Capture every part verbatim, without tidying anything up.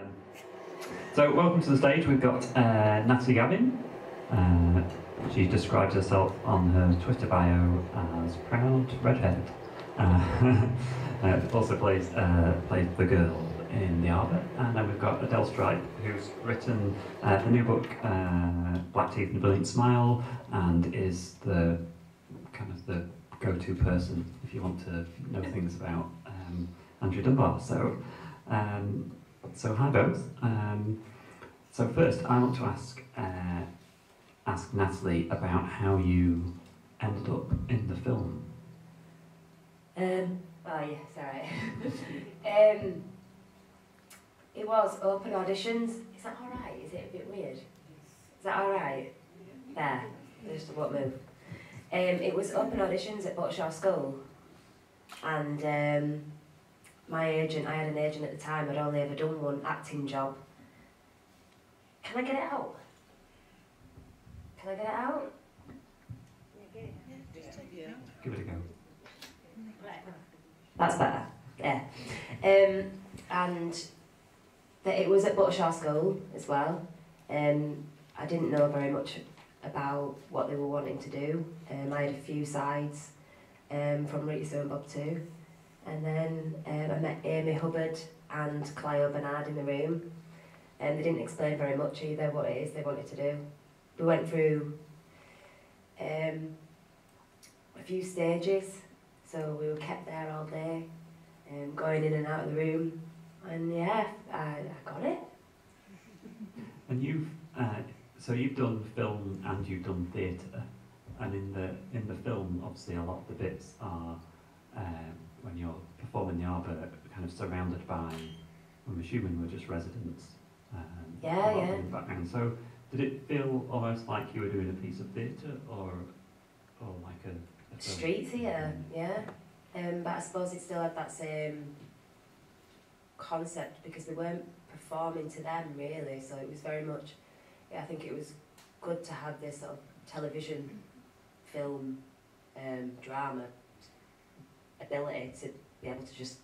Um, so welcome to the stage. We've got uh, Natalie Gavin. Uh, she describes herself on her Twitter bio as proud redhead. Uh, uh, also plays uh, plays the girl in The Arbor. And then we've got Adelle Stripe, who's written uh, the new book uh, Black Teeth and a Brilliant Smile, and is the kind of the go-to person if you want to know things about um, Andrea Dunbar. So. Um, So hi both. Um, so first, I want to ask uh, ask Natalie about how you ended up in the film. Um, oh yeah, sorry. um, it was open auditions. Is that all right? Is it a bit weird? Is that all right? There, I just won't move. Um, it was open auditions at Buttershaw School, and. Um, My agent, I had an agent at the time, I'd only ever done one acting job. Can I get it out? Can I get it out? Yeah. Give it a go. That's better, yeah. Um, and the, it was at Buttershaw School as well. Um, I didn't know very much about what they were wanting to do. Um, I had a few sides um, from Rita Sue and Bob Too. And then um, I met Amy Hubbard and Clio Barnard in the room. And they didn't explain very much either what it is they wanted to do. We went through um, a few stages, so we were kept there all day, um, going in and out of the room. And yeah, I, I got it. And you've uh, so you've done film and you've done theatre, and in the in the film, obviously a lot of the bits are. Um, when you're performing The Arbor, kind of surrounded by, I'm assuming we're just residents. Um, yeah, yeah. In the background. So did it feel almost like you were doing a piece of theatre or or like a... a Street theatre, yeah. Um, but I suppose it still had that same concept because we weren't performing to them really, so it was very much, yeah, I think it was good to have this sort of television, film, um, drama, ability to be able to just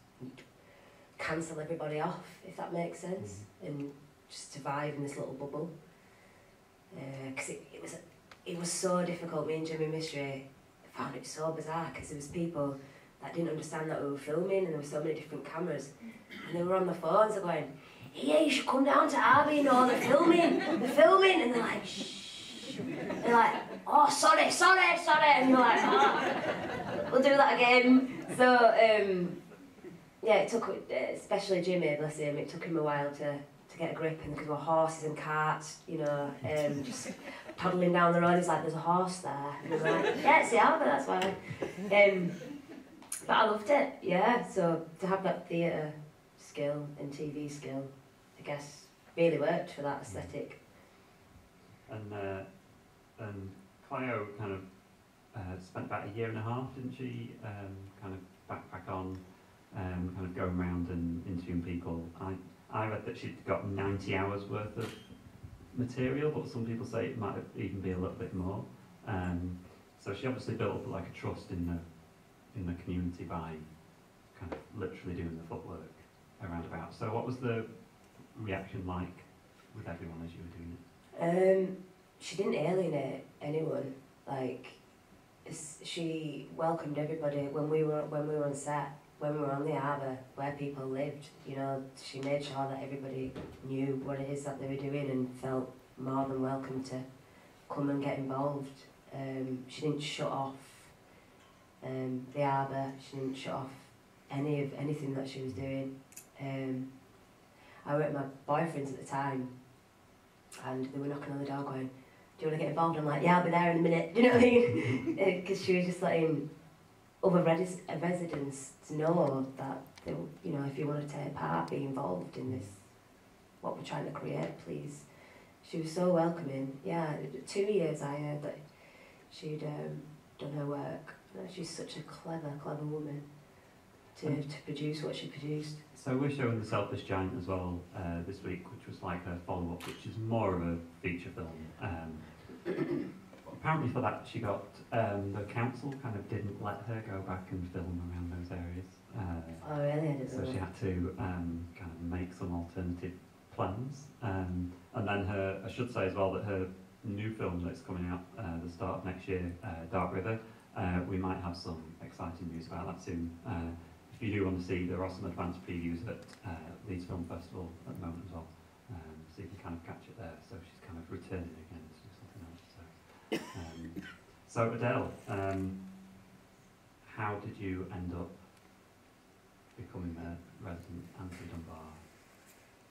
cancel everybody off, if that makes sense, mm. and just survive in this little bubble. Because uh, it, it was it was so difficult. Me and Jimmy Mystery found it so bizarre because there was people that didn't understand that we were filming, and there were so many different cameras, and they were on the phones going, "Yeah, you should come down to Arby, you know, they're filming, they're filming," and they're like, "Shh." And they're like, "Oh, sorry, sorry, sorry," and you're like, "Oh, we'll do that again." So, um, yeah, it took, especially Jimmy, bless him, it took him a while to, to get a grip, and because there were horses and carts, you know, um, just paddling down the road, he's like, "There's a horse there," and he's like, "Yeah, it's The Arbor, that's why." Um, but I loved it, yeah, so to have that theatre skill and T V skill, I guess, really worked for that aesthetic. And, uh, and Clio kind of uh, spent about a year and a half, didn't she? Um, kind of backpack on, um, kind of going around and interviewing people. I, I read that she'd got ninety hours worth of material, but some people say it might even be a little bit more. Um, so she obviously built up like a trust in the in the community by kind of literally doing the footwork around about. So what was the reaction like with everyone as you were doing it? Um, she didn't alienate anyone. Like, she welcomed everybody when we were when we were on set, when we were on The Arbor, where people lived. You know, she made sure that everybody knew what it is that they were doing and felt more than welcome to come and get involved. Um, she didn't shut off um, The Arbor. She didn't shut off any of anything that she was doing. Um, I worked with my boyfriends at the time. And they were knocking on the door going, "Do you want to get involved?" I'm like, "Yeah, I'll be there in a minute." Do you know what I mean? Because she was just letting other res residents to know that, they, you know, if you want to take part, be involved in this, what we're trying to create, please. She was so welcoming. Yeah, two years I heard that she'd um, done her work. She's such a clever, clever woman to, um, to produce what she produced. So we're showing The Selfish Giant as well uh, this week, which was like a follow-up, which is more of a feature film. Um, apparently for that she got, um, the council kind of didn't let her go back and film around those areas. Uh, oh really? I didn't know. So she had to um, kind of make some alternative plans. Um, and then her, I should say as well that her new film that's coming out uh, the start of next year, uh, Dark River, uh, we might have some exciting news about that soon. Uh, if you do want to see, there are some advanced previews at uh, Leeds Film Festival at the moment as well. Um, so you can kind of catch it there. So she's kind of returning again to something else. So, um, so Adelle, um, how did you end up becoming a resident Andrea Dunbar?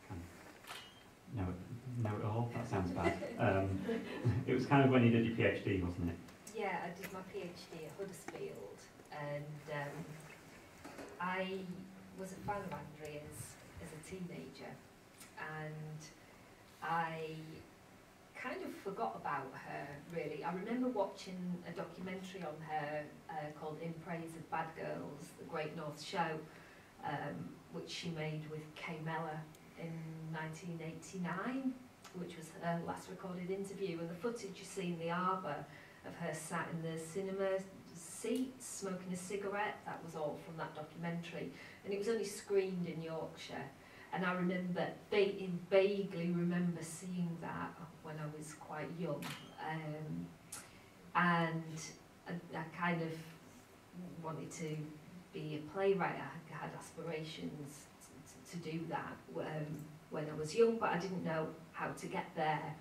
Kind of know it, know it all? That sounds bad. Um, it was kind of when you did your PhD, wasn't it? Yeah, I did my PhD at Huddersfield, and um, I was a fan of Andrea's as a teenager, and I kind of forgot about her, really. I remember watching a documentary on her uh, called In Praise of Bad Girls, the Great North Show, um, which she made with Kay Mella in nineteen eighty-nine, which was her last recorded interview, and the footage you see in The Arbor of her sat in the cinema seat smoking a cigarette, that was all from that documentary, and it was only screened in Yorkshire. And I remember, vaguely, vaguely remember seeing that when I was quite young, um, and I, I kind of wanted to be a playwright. I had aspirations to, to do that um, when I was young, but I didn't know how to get there.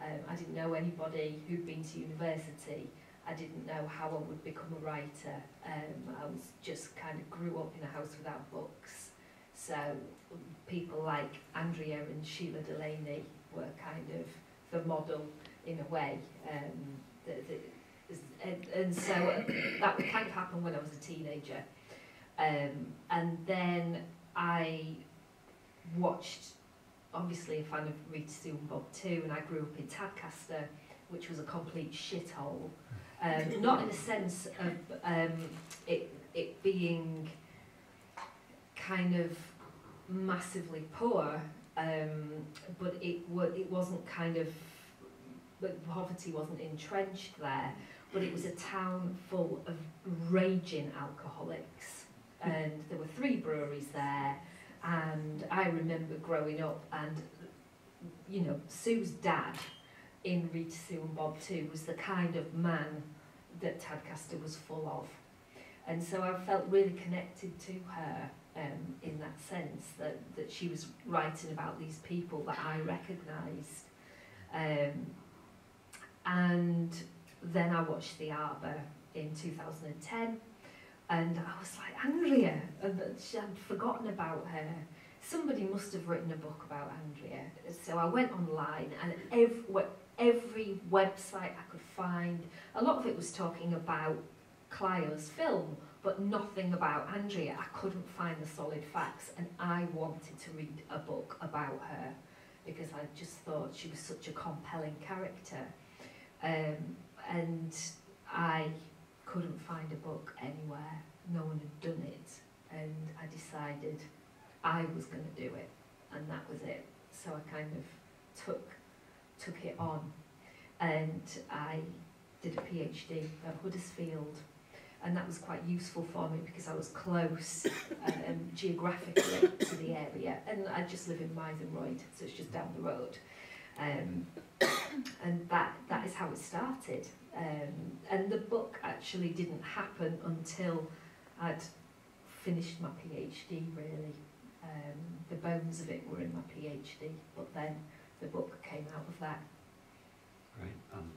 Um, I didn't know anybody who'd been to university. I didn't know how I would become a writer. Um, I was just kind of grew up in a house without books. So people like Andrea and Sheila Delaney were kind of the model in a way. Um, the, the, and, and so that kind of happened when I was a teenager. Um, and then I watched, obviously a fan of Rita Sue and Bob Too, and I grew up in Tadcaster, which was a complete shithole. Um, not in a sense of um, it, it being kind of massively poor, um, but it, w it wasn't kind of, but poverty wasn't entrenched there, but it was a town full of raging alcoholics. And there were three breweries there, and I remember growing up, and you know, Sue's dad in Rita Sue and Bob Too was the kind of man that Tadcaster was full of. And so I felt really connected to her um, in that sense, that, that she was writing about these people that I recognised. Um, and then I watched The Arbor in two thousand ten, and I was like, Andrea, and I'd forgotten about her. Somebody must have written a book about Andrea. So I went online, and every, every website I could find, a lot of it was talking about Clio's film, but nothing about Andrea. I couldn't find the solid facts, and I wanted to read a book about her because I just thought she was such a compelling character. Um, and I couldn't find a book anywhere. No one had done it, and I decided I was going to do it, and that was it. So I kind of took, took it on, and I did a PhD at Huddersfield. And that was quite useful for me because I was close um, geographically to the area. And I just live in Meisenroyd, so it's just down the road. Um, and that, that is how it started. Um, and the book actually didn't happen until I'd finished my PhD, really. Um, the bones of it were in my PhD, but then the book came out of that. Great. Um,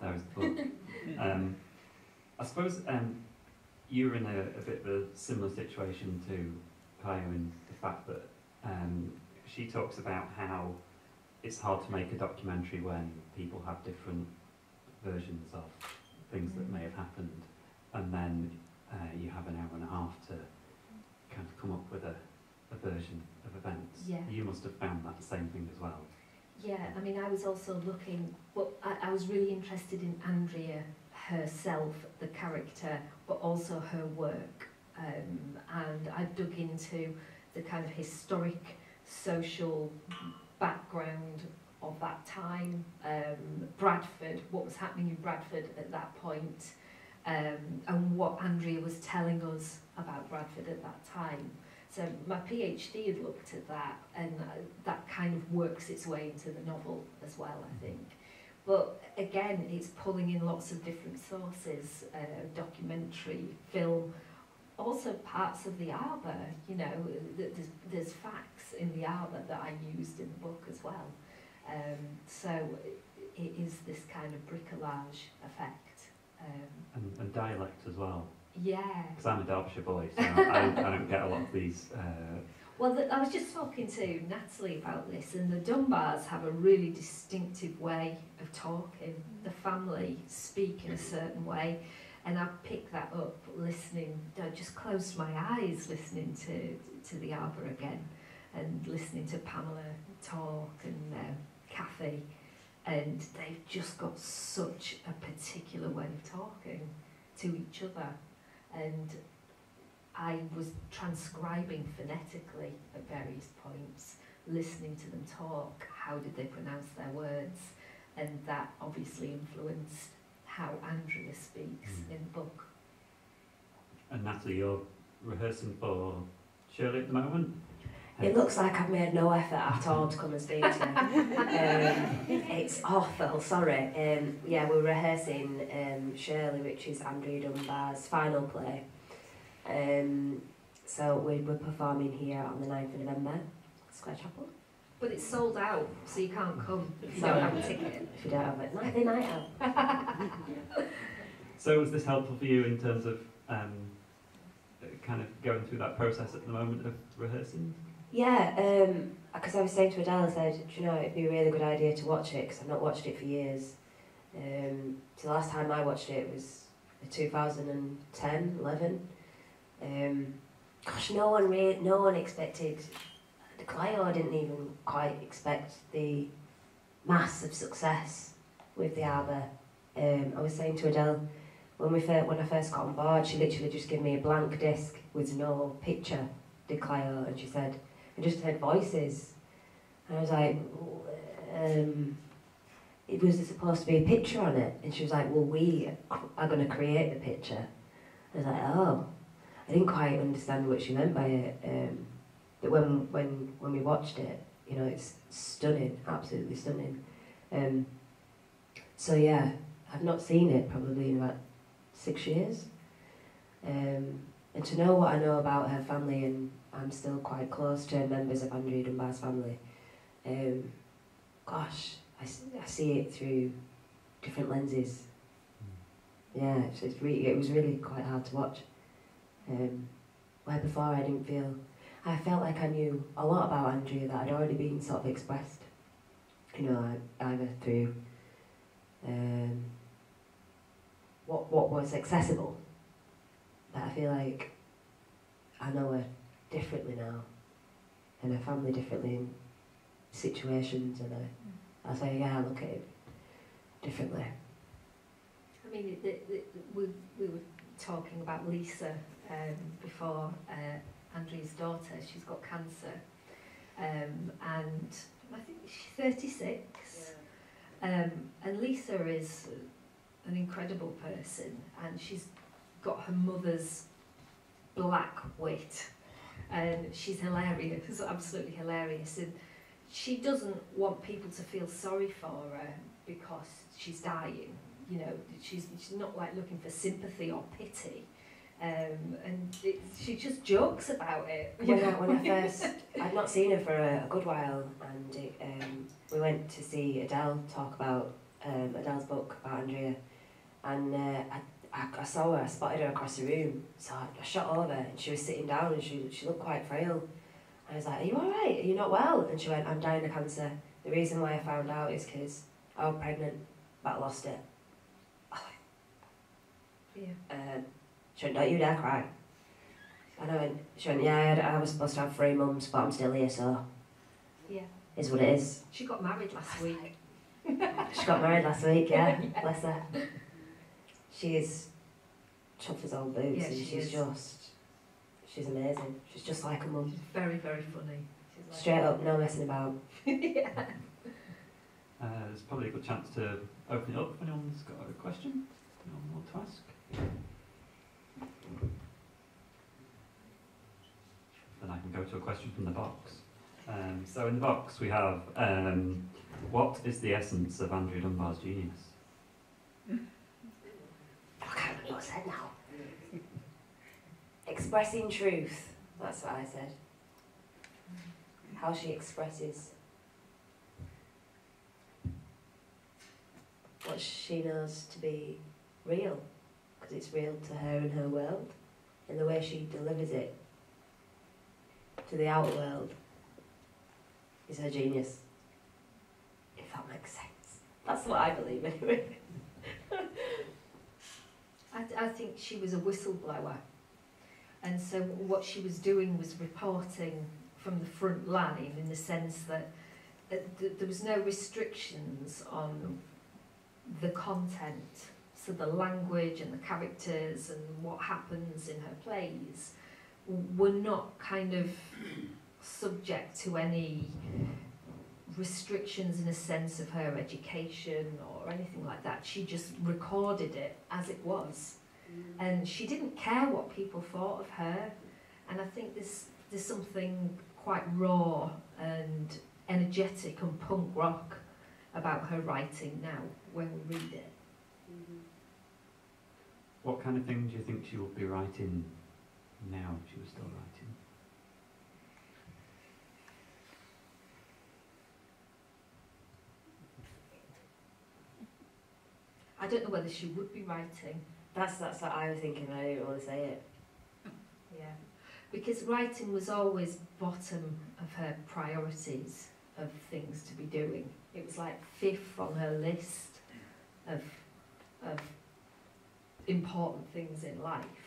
there was the book. Um, I suppose um, you were in a, a bit of a similar situation to Clio in the fact that um, she talks about how it's hard to make a documentary when people have different versions of things that may have happened, and then uh, you have an hour and a half to kind of come up with a, a version of events. Yeah. You must have found that the same thing as well. Yeah, I mean, I was also looking, well, I, I was really interested in Andrea herself, the character, but also her work. Um, and I dug into the kind of historic social background of that time, um, Bradford, what was happening in Bradford at that point, um, and what Andrea was telling us about Bradford at that time. So my PhD had looked at that, and that kind of works its way into the novel as well, I think. But again, it's pulling in lots of different sources, uh, documentary, film, also parts of The Arbor. You know, there's, there's facts in The Arbor that I used in the book as well. Um, so it is this kind of bricolage effect. Um, and, and dialect as well. Yeah. Because I'm a Derbyshire boy, so I, I don't get a lot of these. Uh... Well, the, I was just talking to Natalie about this, and the Dunbars have a really distinctive way of talking. The family speak in a certain way, and I picked that up listening. I just closed my eyes listening to, to The Arbor again, and listening to Pamela talk and um, Kathy, and they've just got such a particular way of talking to each other. And I was transcribing phonetically at various points, listening to them talk, how did they pronounce their words, and that obviously influenced how Andrea speaks mm. in the book. And Natalie, you're rehearsing for Shirley at the moment? It looks like I've made no effort at all to come and speak to you. Um, it's awful, sorry. Um, yeah, we're rehearsing um, Shirley, which is Andrea Dunbar's final play. Um, so we we're performing here on the ninth of November, Square Chapel. But it's sold out, so you can't come if you don't have a ticket. If you don't have it, like they might have. So was this helpful for you in terms of um, kind of going through that process at the moment of rehearsing? Yeah, because um, I was saying to Adele, I said, do you know, it'd be a really good idea to watch it, because I've not watched it for years. Um, so the last time I watched it was two thousand ten, eleven. Um, gosh, no one re no one expected, the Clio didn't even quite expect the mass of success with The Arbor. Um, I was saying to Adele, when, we first, when I first got on board, she literally just gave me a blank disc with no picture, did Clio, and she said, I just heard voices. And I was like, um, it was supposed to be a picture on it. And she was like, well, we are going to create the picture. I was like, oh. I didn't quite understand what she meant by it. Um, but when, when, when we watched it, you know, it's stunning, absolutely stunning. Um, so yeah, I've not seen it probably in about six years. Um, and to know what I know about her family, and I'm still quite close to members of Andrea Dunbar's family, um, gosh, I, I see it through different lenses. Yeah, it's, it's really, it was really quite hard to watch. Um, where before I didn't feel, I felt like I knew a lot about Andrea that had already been sort of expressed, you know, either through um, what what was accessible. But I feel like I know her differently now, and her family differently in situations, and I, I say, yeah, I look at it differently. I mean, it, it, it, we, we were talking about Lisa um, before, uh, Andrea's daughter. She's got cancer, um, and I think she's thirty-six. Yeah. Um, and Lisa is an incredible person, and she's got her mother's black wit, and she's hilarious. She's absolutely hilarious, and she doesn't want people to feel sorry for her because she's dying. You know, she's, she's not like looking for sympathy or pity, um, and it, she just jokes about it. When I, when I first, I'd not seen her for a, a good while, and it, um, we went to see Adele talk about um, Adele's book about Andrea, and uh, I, I, I saw her, I spotted her across the room, so I, I shot over, and she was sitting down, and she, she looked quite frail. I was like, are you all right? Are you not well? And she went, I'm dying of cancer. The reason why I found out is because I was pregnant, but I lost it. Yeah. Uh, she went, don't you dare cry. And I went, she went, yeah, I, I was supposed to have three mums, but I'm still here, so. Yeah. Is what it is. She got married last week. She got married last week, yeah. Yeah. Bless her. She is tough as old boots, yeah, and she she's is. just, she's amazing. She's just like a mum. She's very, very funny. She's like straight up, no messing about. Yeah. Uh, there's probably a good chance to open it up if anyone's got a question. No more to ask. And I to a question from the box. Um, so in the box we have, um, what is the essence of Andrea Dunbar's genius? Mm. I can't remember what I said now. Expressing truth, that's what I said. How she expresses what she knows to be real, because it's real to her and her world, and the way she delivers it to the outer world is her genius, if that makes sense. That's what I believe anyway. I, I think she was a whistleblower, and so what she was doing was reporting from the front line, in the sense that uh, th there was no restrictions on the content, so the language and the characters and what happens in her plays were not kind of subject to any restrictions in a sense of her education or anything like that. She just recorded it as it was, and she didn't care what people thought of her, and I think this there's something quite raw and energetic and punk rock about her writing now when we read it. Mm-hmm. What kind of thing do you think she would be writing now if she was still writing? I don't know whether she would be writing. That's, that's what I was thinking, I didn't want to say it. Yeah. Because writing was always bottom of her priorities of things to be doing. It was like fifth on her list of, of important things in life.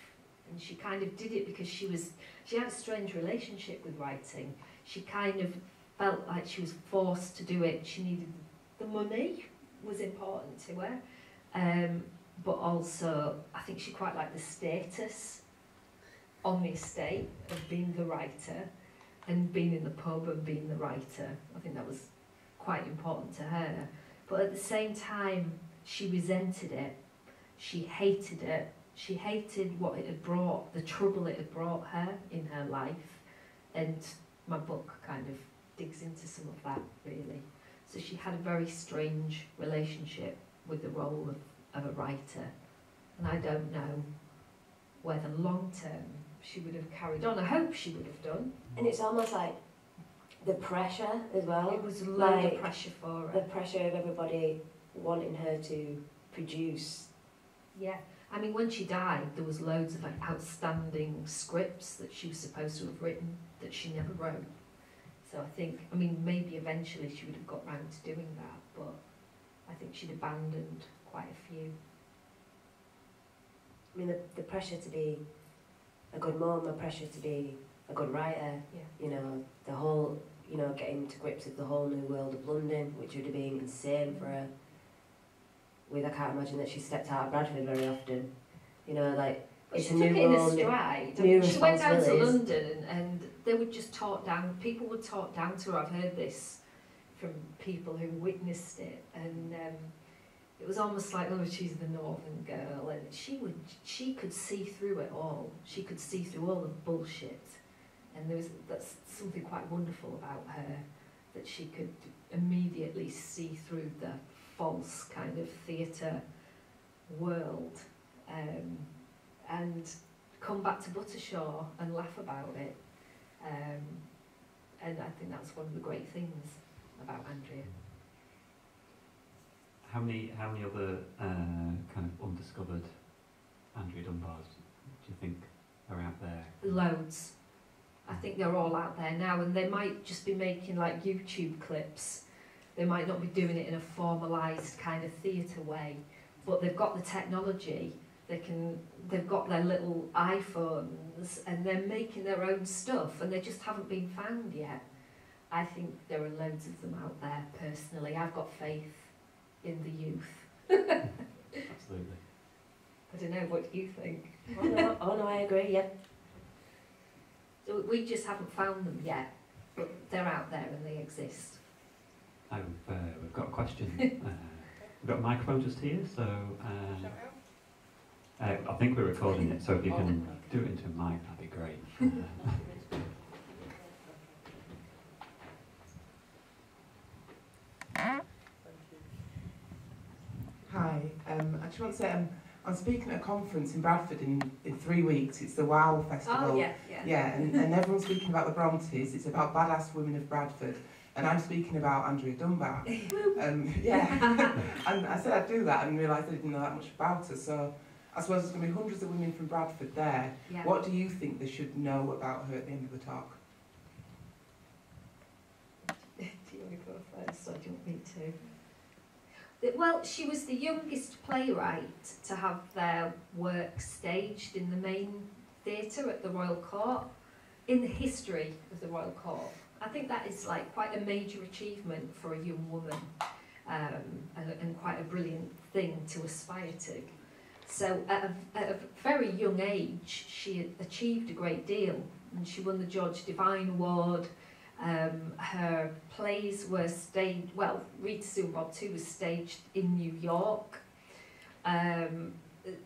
And she kind of did it because she was, she had a strange relationship with writing. She kind of felt like she was forced to do it. She needed the money, was important to her. Um, but also, I think she quite liked the status on the estate of being the writer, and being in the pub and being the writer. I think that was quite important to her. But at the same time, she resented it. She hated it. She hated what it had brought, the trouble it had brought her in her life. And my book kind of digs into some of that, really. So she had a very strange relationship with the role of, of a writer. And I don't know whether long term she would have carried on. I hope she would have done. And it's almost like the pressure as well. It was a lot like of pressure for her. The pressure of everybody wanting her to produce. Yeah. I mean, when she died, there was loads of like, outstanding scripts that she was supposed to have written that she never wrote. So I think, I mean, maybe eventually she would have got round to doing that, but I think she'd abandoned quite a few. I mean, the, the pressure to be a good mum, the pressure to be a good writer, yeah. You know, the whole, you know, getting to grips with the whole new world of London, which would have been insane for her. With, I can't imagine that she stepped out of Bradford very often. You know, like, but it's she a took new it in world, a stride. New I mean, she went down to London and they would just talk down, people would talk down to her. I've heard this from people who witnessed it, and um, it was almost like, oh, she's the northern girl, and she would, she could see through it all. She could see through all the bullshit, and there was that's something quite wonderful about her, that she could immediately see through the false kind of theatre world, um, and come back to Buttershaw and laugh about it. Um, and I think that's one of the great things about Andrea. How many, how many other uh, kind of undiscovered Andrea Dunbars do you think are out there? Loads. I think they're all out there now, and they might just be making like YouTube clips. They might not be doing it in a formalised kind of theatre way, but they've got the technology. They can, they've got their little iPhones, and they're making their own stuff, and they just haven't been found yet. I think there are loads of them out there. Personally, I've got faith in the youth. Absolutely. I don't know, what do you think? Oh no, oh, no I agree, yeah. So we just haven't found them yet, but they're out there and they exist. I've, uh, we've got a question. uh, we've got a microphone just here, so uh, uh, I think we're recording it, so if you can do it into a mic, that'd be great. just want to say, um, I'm speaking at a conference in Bradford in, in three weeks. It's the WOW Festival. Oh, yeah, yeah. Yeah, and, and everyone's speaking about the Brontes. It's about badass women of Bradford. And I'm speaking about Andrea Dunbar. Um, yeah. And I said I'd do that and realised I didn't know that much about her. So I suppose there's going to be hundreds of women from Bradford there. Yeah. What do you think they should know about her at the end of the talk? Do you want to go first or do you want me to? Well, she was the youngest playwright to have their work staged in the main theatre at the Royal Court, in the history of the Royal Court. I think that is like quite a major achievement for a young woman, um, and, and quite a brilliant thing to aspire to. So at a, at a very young age, she achieved a great deal, and she won the George Devine Award. Um, her plays were staged, well, Rita Sue and Bob Too was staged in New York. Um,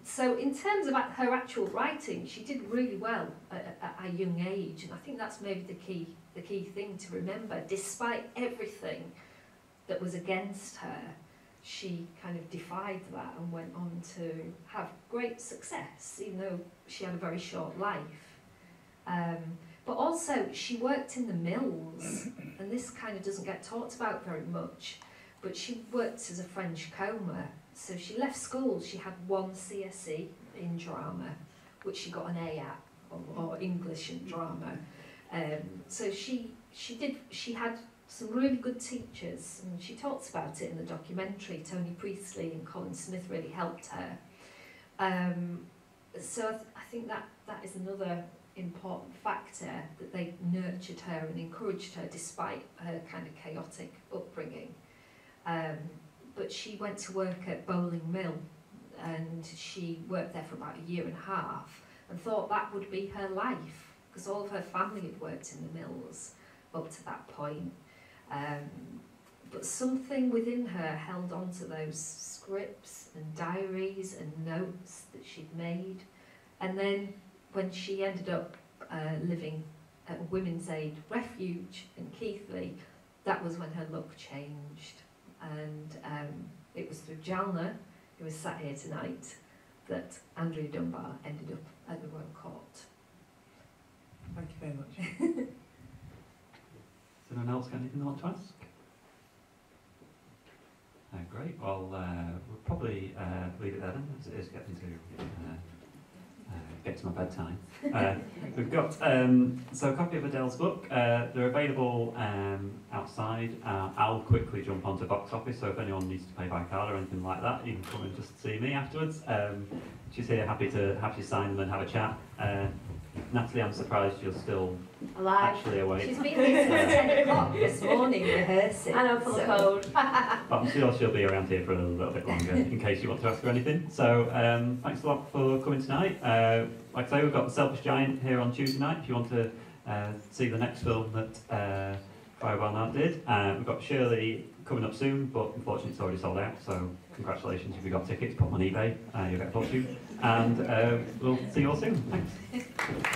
so in terms of her actual writing, she did really well at, at a young age, and I think that's maybe the key, the key thing to remember. Despite everything that was against her, she kind of defied that and went on to have great success, even though she had a very short life. Um, But also, she worked in the mills, and this kind of doesn't get talked about very much, but she worked as a French comber. So she left school, she had one C S E in drama, which she got an A at, or, or English and drama. Um, so she, she, did, she had some really good teachers, and she talks about it in the documentary. Tony Priestley and Colin Smith really helped her. Um, so I, th I think that, that is another important factor, that they nurtured her and encouraged her despite her kind of chaotic upbringing. Um, but she went to work at Bowling Mill, and she worked there for about a year and a half and thought that would be her life, because all of her family had worked in the mills up to that point. Um, but something within her held on to those scripts and diaries and notes that she'd made. And then when she ended up uh, living at a Women's Aid Refuge in Keithley, that was when her luck changed. And um, it was through Jalna, who was sat here tonight, that Andrea Dunbar ended up at the Royal Court. Thank you very much. Has anyone else got anything they want to ask? Uh, great, well, uh, we'll probably uh, leave it there then, as it is getting to uh, Uh, get to my bedtime. Uh, we've got um, so a copy of Adelle's book. Uh, they're available um, outside. Uh, I'll quickly jump onto box office, so if anyone needs to pay by card or anything like that, you can come and just see me afterwards. Um, she's here, happy to happy to sign them and have a chat. Uh, Natalie, I'm surprised you're still alive. Actually awake. She's been here since ten o'clock this morning rehearsing. And I'm full of cold. But I'm sure she'll be around here for a little bit longer in case you want to ask her anything. So um, thanks a lot for coming tonight. Uh, like I say, we've got The Selfish Giant here on Tuesday night if you want to uh, see the next film that uh, Clio Barnard did. Uh, we've got Shirley coming up soon, but unfortunately it's already sold out, so congratulations if you've got tickets, put them on eBay, uh, you'll get a fortune. And uh, we'll see you all soon. Thanks.